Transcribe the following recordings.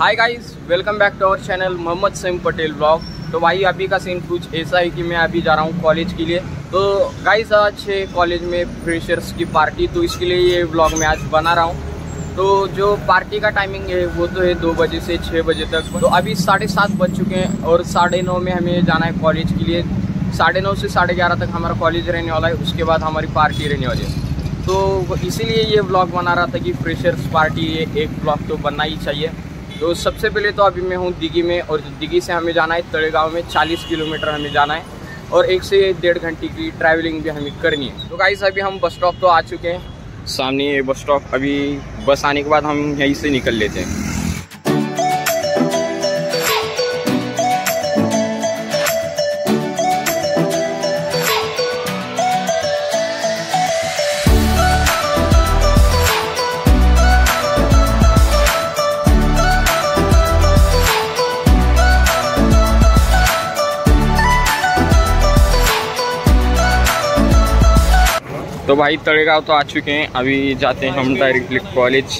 Hi guys, welcome back to our channel Mohammad Sami Patel blog. तो भाई अभी का सीन कुछ ऐसा है कि मैं अभी जा रहा हूँ कॉलेज के लिए। तो गाइस आज कॉलेज में फ्रेशर्स की पार्टी, तो इसके लिए ये ब्लॉग मैं आज बना रहा हूँ। तो जो पार्टी का टाइमिंग है वो तो है 2 बजे से 6 बजे तक। तो अभी 7:30 बज चुके हैं और 9:30 में हमें जाना है कॉलेज के लिए। 9:30 से 11:30 तक हमारा कॉलेज रहने वाला है, उसके बाद हमारी पार्टी रहने वाली है। तो इसीलिए ये ब्लॉग बना रहा था कि फ्रेशर्स पार्टी एक ब्लॉग तो बनना ही चाहिए। तो सबसे पहले तो अभी मैं हूँ दिगी में, और दिगी से हमें जाना है तलेगाँव में। 40 किलोमीटर हमें जाना है और 1 से 1.5 घंटे की ट्रैवलिंग भी हमें करनी है। तो गाइस अभी हम बस स्टॉप तो आ चुके हैं, सामने ये बस स्टॉप। अभी बस आने के बाद हम यहीं से निकल लेते हैं। तो भाई तलेगाँव तो आ चुके हैं, अभी जाते हैं हम डायरेक्टली कॉलेज।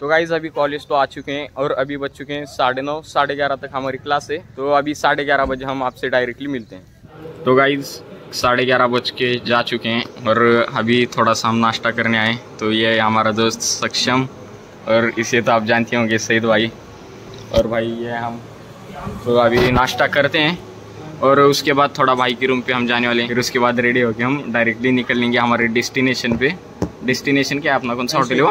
तो गाइज अभी कॉलेज तो आ चुके हैं और अभी बज चुके हैं 9:30, 11:30 तक हमारी क्लास है। तो अभी 11:30 बजे हम आपसे डायरेक्टली मिलते हैं। तो गाइज 11:30 बज के जा चुके हैं और अभी थोड़ा सा हम नाश्ता करने आए। तो ये हमारा दोस्त सक्षम, और इसे तो आप जानते होंगे सईद भाई, और भाई ये हम तो अभी नाश्ता करते हैं और उसके बाद थोड़ा भाई के रूम पे हम जाने वाले हैं। फिर उसके बाद रेडी होके हम डायरेक्टली निकल लेंगे हमारे डेस्टिनेशन पे। डेस्टिनेशन क्या अपना कौन सा होटल है?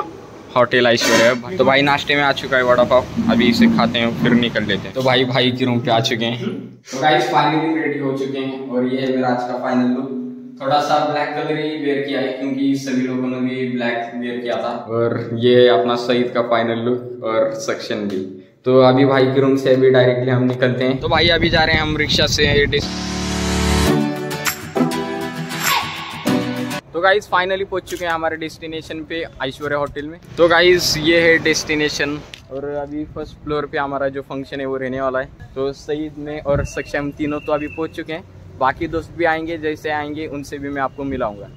होटल ऐश्वर्या। तो भाई नाश्ते में आ चुका है वड़ा पाव, अभी इसे खाते हैं फिर निकल लेते हैं। तो भाई के रूम पे आ चुके हैं। तो गाइस फाइनली रेडी हो चुके हैं और ये है मेरा आज का फाइनल लुक। थोड़ा सा ब्लैक कलर ही वेयर किया है क्योंकि सभी लोगों ने भी ब्लैक वेयर किया था। और ये अपना सईद का फाइनल लुक और सेक्शन भी। तो अभी भाई के रूम से अभी डायरेक्टली हम निकलते हैं। तो भाई अभी जा रहे हैं हम रिक्शा से। तो गाइज फाइनली पहुंच चुके हैं हमारे डेस्टिनेशन पे, ऐश्वर्या होटल में। तो गाइज ये है डेस्टिनेशन और अभी फर्स्ट फ्लोर पे हमारा जो फंक्शन है वो रहने वाला है। तो सईद में और सक्षम तीनों तो अभी पहुंच चुके हैं, बाकी दोस्त भी आएंगे। जैसे आएंगे उनसे भी मैं आपको मिलाऊंगा।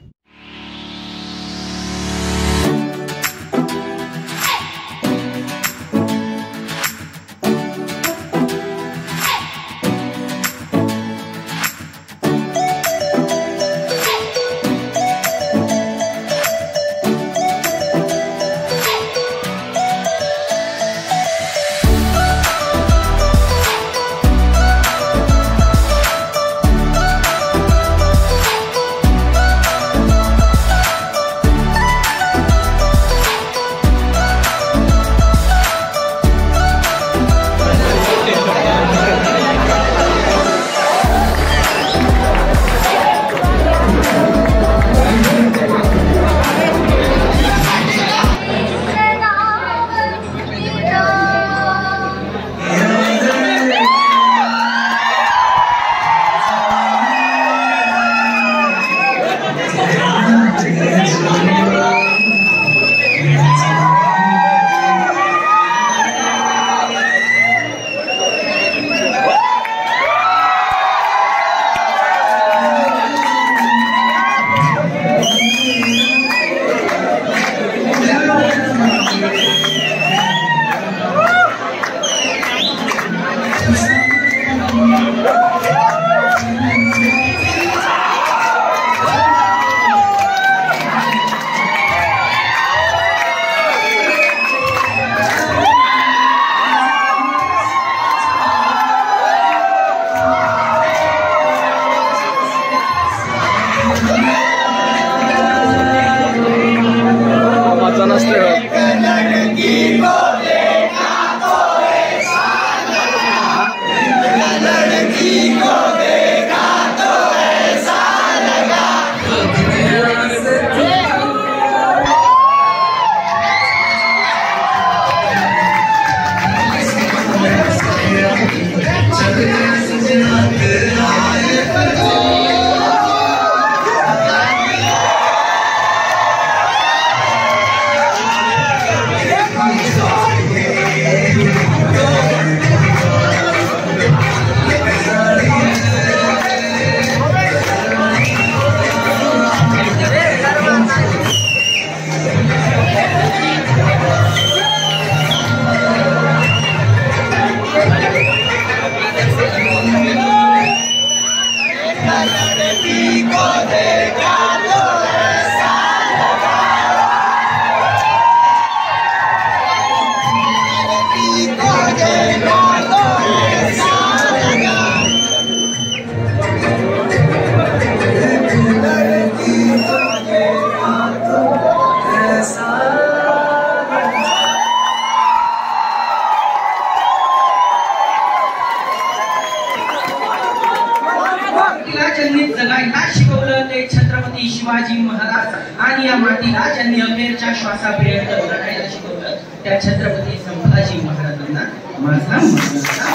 प्राण या मातीला ज्यांनी अखेरच्या श्वासापर्यंत लढायला शिकवलं त्या छत्रपती संभाजी महाराजांना माझा नमस्कार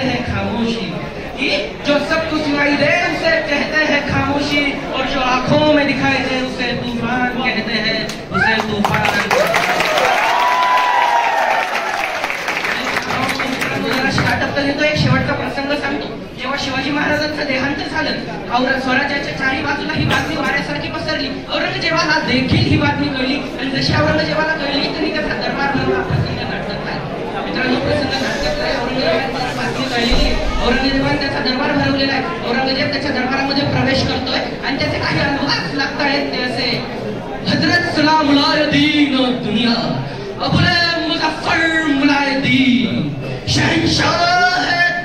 है। खामोशी कि जो सब कुछ सुनाई दे उसे कहते हैं खामोशी, और जो आंखों में दिखाई दे उसे तूफान कहते हैं, उसे तूफान। तो एक शेवटचा प्रसंग सांगतो। जेव्हा शिवाजी महाराजांचं देहांत झालं, औरंग स्वराज्याच्या चारी बाजूला ही बातमी वाऱ्यासारखी पसरली। औरंगजेबाला देखील ही बातमी कळली आणि जशी औरंगजेबाला कळली तरी त्याचा दरबार भरला। प्रसंग नाटकला मित्रांनो, प्रसंग नाटकला औरंगजेबाला बातमी कळली, औरंगजेबाने त्याचा दरबार भरवलेला आहे। औरंगजेब त्याच्या दरबारामध्ये प्रवेश करतोय आणि त्याचे काही अनुवाद लागतायत ते असे, हजरत सलामुल दीन दुनिया अबुल मुजफ्फर मुलाय दीन शहंशाह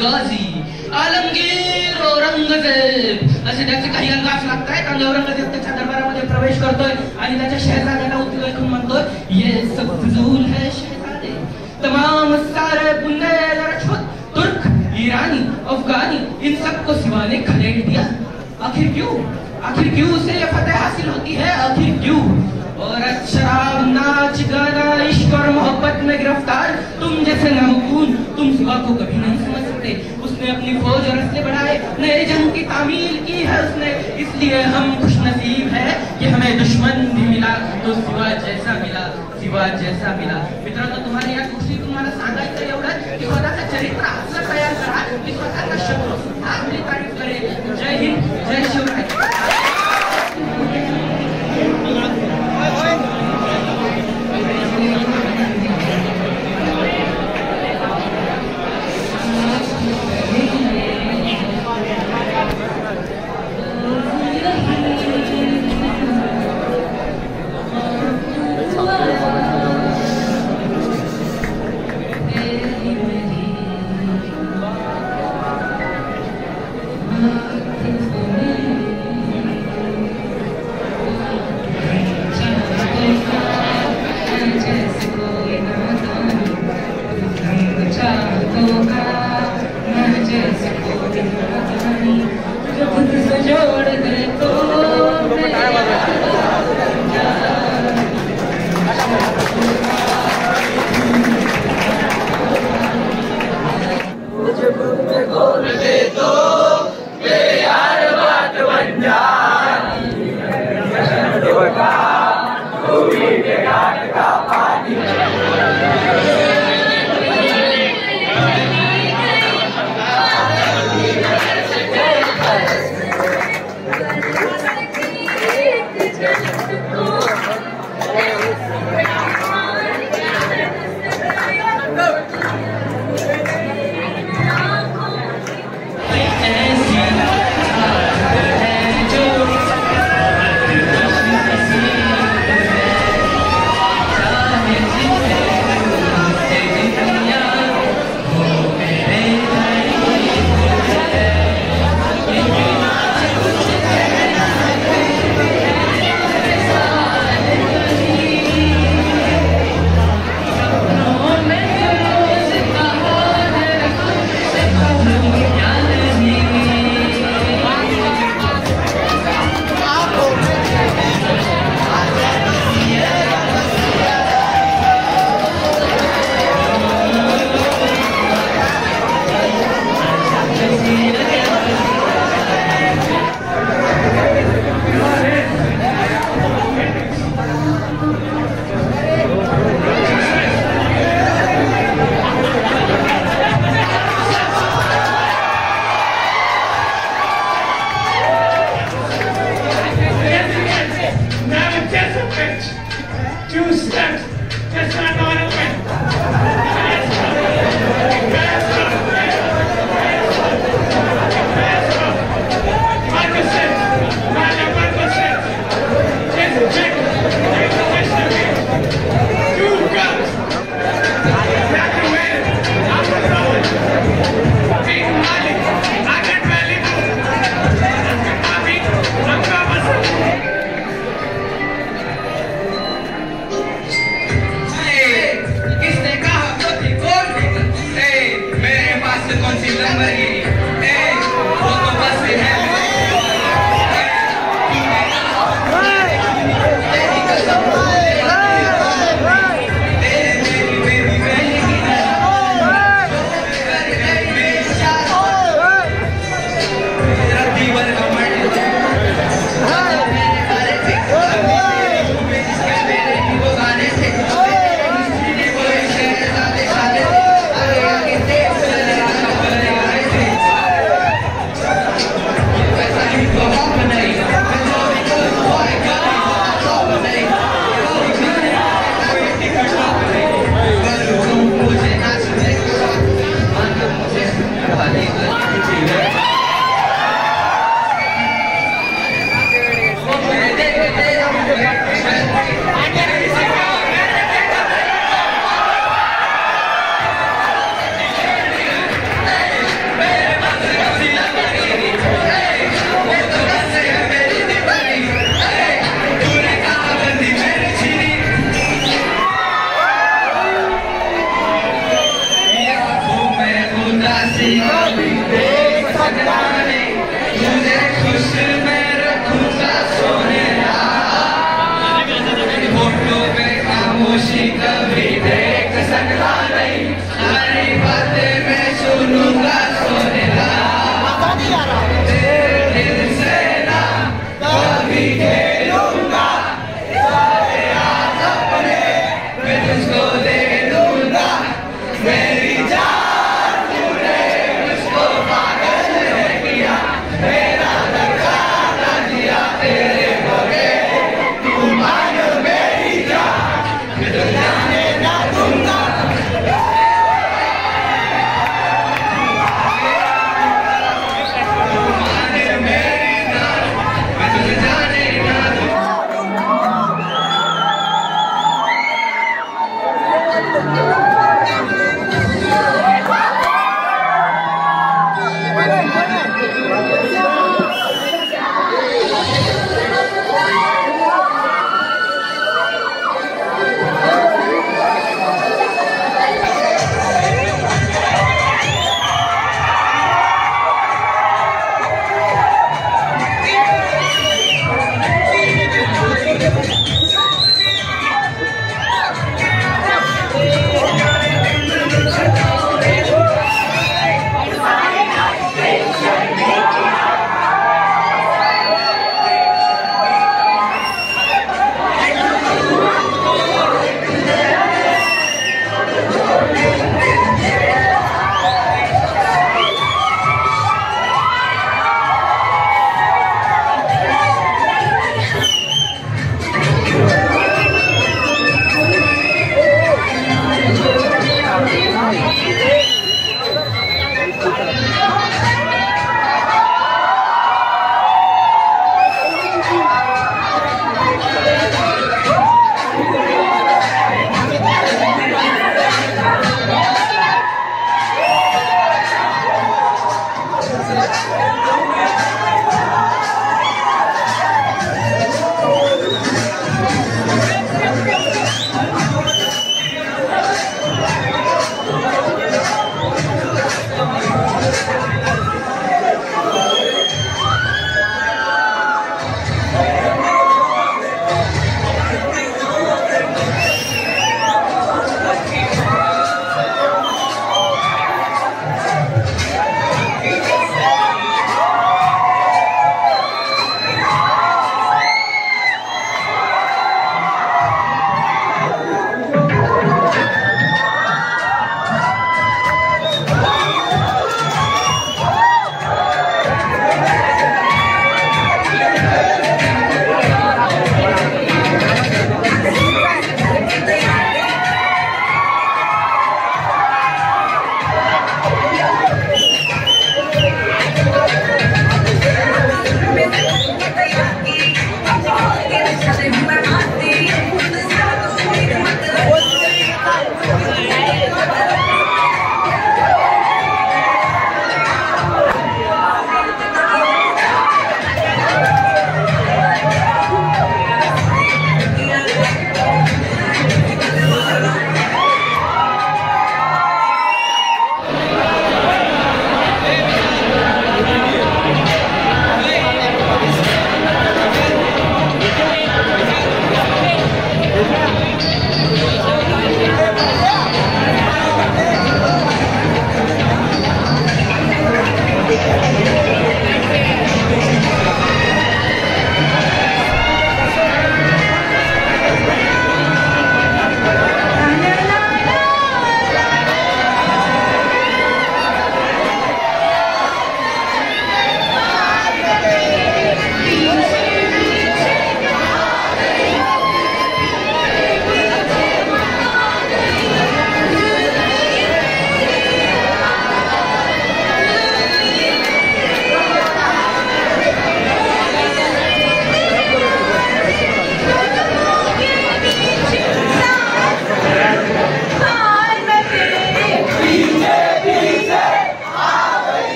गाजी आलमगीर औरंगजेब असे त्याचे काही अंदाज लागतायत। आणि औरंगजेब त्याच्या दरबारामध्ये प्रवेश करतोय आणि त्याच्या शहजाद्याला उतरून म्हणतोय, ये सब फजूल है शहजादे, तमाम सारे बुंदे लरछुत तुर्क ईरानी अफगानी इन सब को सिवा ने खदेड़ दिया। आखिर क्यों उसे ये फतेह हासिल होती है, आखिर क्यों? और शराब नाच गाना इश्क और मोहब्बत में गिरफ्तार तुम जैसे नामकून तुम सिवा को कभी नहीं समझ सकते। उसने अपनी फौज और असले बढ़ाए, नए जंग की तामील की है उसने, इसलिए हम खुश नसीब है कि हमें दुश्मन भी मिला तो सिवा जैसा मिला। मित्रांनो, तुम्हारे या कृषी तुम्हाला सांगायचं एवढं की स्वतःचं चरित्र असं तयार करा की स्वतःचा शब्द आपली तारीफ करे। जय हिंद, जय शिवराय।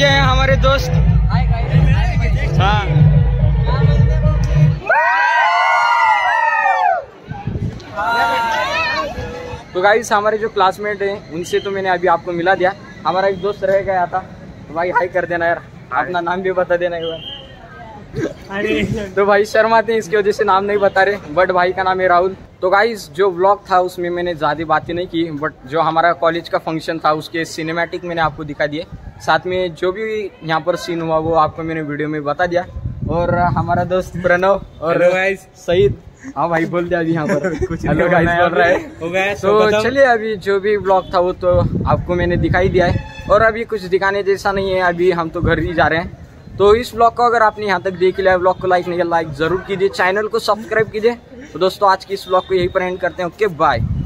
ये हैं हमारे दोस्त। हाँ तो गाइस हमारे जो क्लासमेट हैं उनसे तो मैंने अभी आपको मिला दिया। हमारा एक दोस्त रह गया था तो भाई हाई कर देना यार, अपना नाम भी बता देना एक। तो भाई शर्माते हैं इसकी वजह से नाम नहीं बता रहे, बट भाई का नाम है राहुल। तो गाइस जो व्लॉग था उसमें मैंने ज़्यादा बातें नहीं की, बट जो हमारा कॉलेज का फंक्शन था उसके सिनेमैटिक मैंने आपको दिखा दिए, साथ में जो भी यहाँ पर सीन हुआ वो आपको मैंने वीडियो में बता दिया। और हमारा दोस्त प्रणव और सईद, हाँ भाई बोल दिया अभी यहाँ पर कुछ हेलो गाइस बोल रहा है। तो चलिए अभी जो भी ब्लॉग था वो तो आपको मैंने दिखाई दिया है और अभी कुछ दिखाने जैसा नहीं है, अभी हम तो घर ही जा रहे हैं। तो इस ब्लॉग को अगर आपने यहाँ तक देख लिया है, ब्लॉग को लाइक नहीं किया लाइक जरूर कीजिए, चैनल को सब्सक्राइब कीजिए। तो दोस्तों आज की इस ब्लॉग को यहीं पर एंड करते हैं। Okay bye.